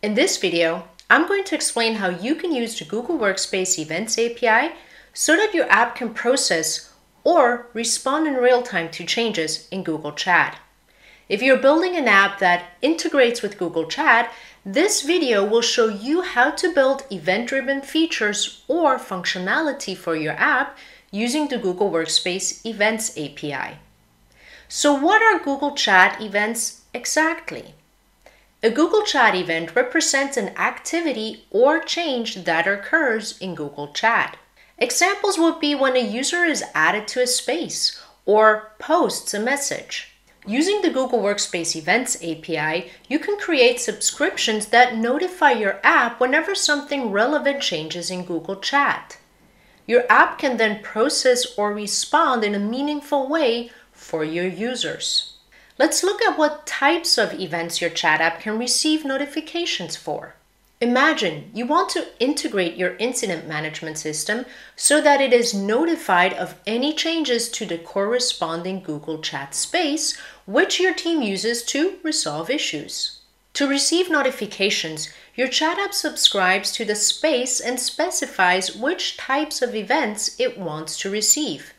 In this video, I'm going to explain how you can use the Google Workspace Events API so that your app can process or respond in real time to changes in Google Chat. If you're building an app that integrates with Google Chat, this video will show you how to build event-driven features or functionality for your app using the Google Workspace Events API. So what are Google Chat events exactly? A Google Chat event represents an activity or change that occurs in Google Chat. Examples would be when a user is added to a space or posts a message. Using the Google Workspace Events API, you can create subscriptions that notify your app whenever something relevant changes in Google Chat. Your app can then process or respond in a meaningful way for your users. Let's look at what types of events your chat app can receive notifications for. Imagine you want to integrate your incident management system so that it is notified of any changes to the corresponding Google Chat space, which your team uses to resolve issues. To receive notifications, your chat app subscribes to the space and specifies which types of events it wants to receive.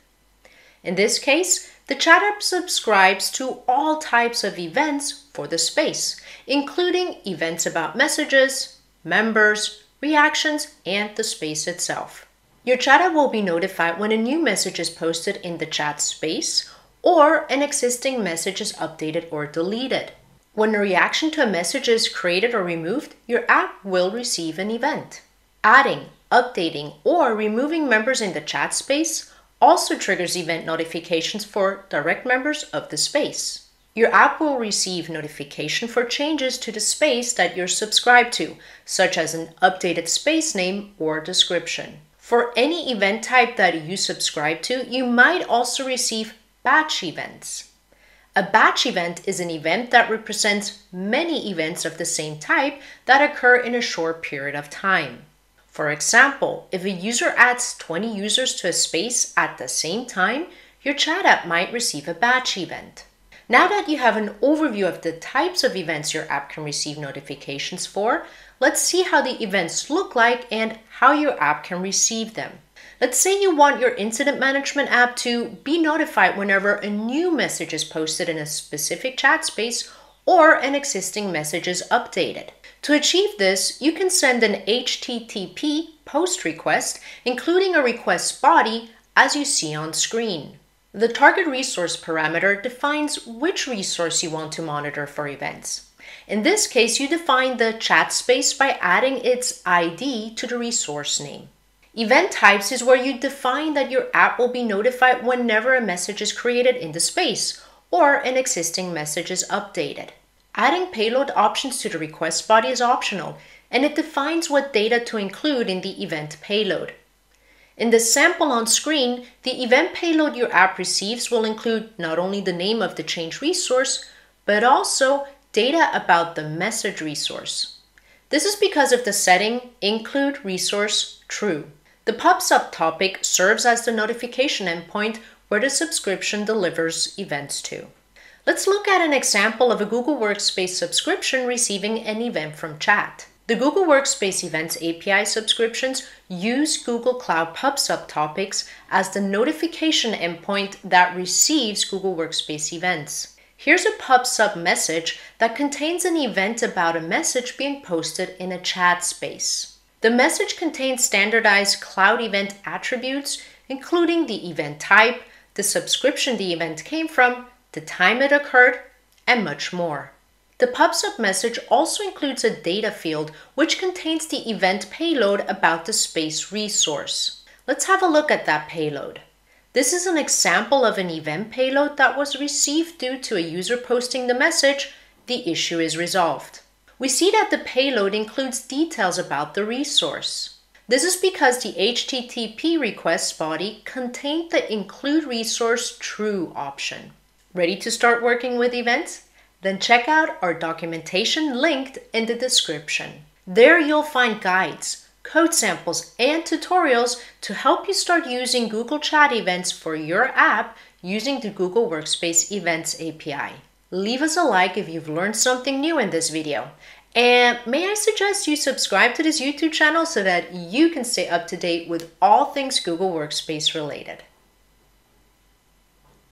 In this case, the chat app subscribes to all types of events for the space, including events about messages, members, reactions, and the space itself. Your chat app will be notified when a new message is posted in the chat space or an existing message is updated or deleted. When a reaction to a message is created or removed, your app will receive an event. Adding, updating, or removing members in the chat space also triggers event notifications for direct members of the space. Your app will receive notification for changes to the space that you're subscribed to, such as an updated space name or description. For any event type that you subscribe to, you might also receive batch events. A batch event is an event that represents many events of the same type that occur in a short period of time. For example, if a user adds 20 users to a space at the same time, your chat app might receive a batch event. Now that you have an overview of the types of events your app can receive notifications for, let's see how the events look like and how your app can receive them. Let's say you want your incident management app to be notified whenever a new message is posted in a specific chat space or an existing message is updated. To achieve this, you can send an HTTP post request, including a request body, as you see on screen. The target resource parameter defines which resource you want to monitor for events. In this case, you define the chat space by adding its ID to the resource name. Event types is where you define that your app will be notified whenever a message is created in the space or an existing message is updated. Adding payload options to the request body is optional, and it defines what data to include in the event payload. In the sample on screen, the event payload your app receives will include not only the name of the change resource, but also data about the message resource. This is because of the setting include resource true. The Pub/Sub topic serves as the notification endpoint where the subscription delivers events to. Let's look at an example of a Google Workspace subscription receiving an event from chat. The Google Workspace Events API subscriptions use Google Cloud Pub/Sub topics as the notification endpoint that receives Google Workspace events. Here's a Pub/Sub message that contains an event about a message being posted in a chat space. The message contains standardized cloud event attributes, including the event type, the subscription the event came from, the time it occurred, and much more. The Pub/Sub message also includes a data field which contains the event payload about the space resource. Let's have a look at that payload. This is an example of an event payload that was received due to a user posting the message, "The issue is resolved." We see that the payload includes details about the resource. This is because the HTTP request body contained the include resource true option. Ready to start working with events? Then check out our documentation linked in the description. There you'll find guides, code samples, and tutorials to help you start using Google Chat events for your app using the Google Workspace Events API. Leave us a like if you've learned something new in this video, And may I suggest you subscribe to this YouTube channel so that you can stay up to date with all things Google Workspace related.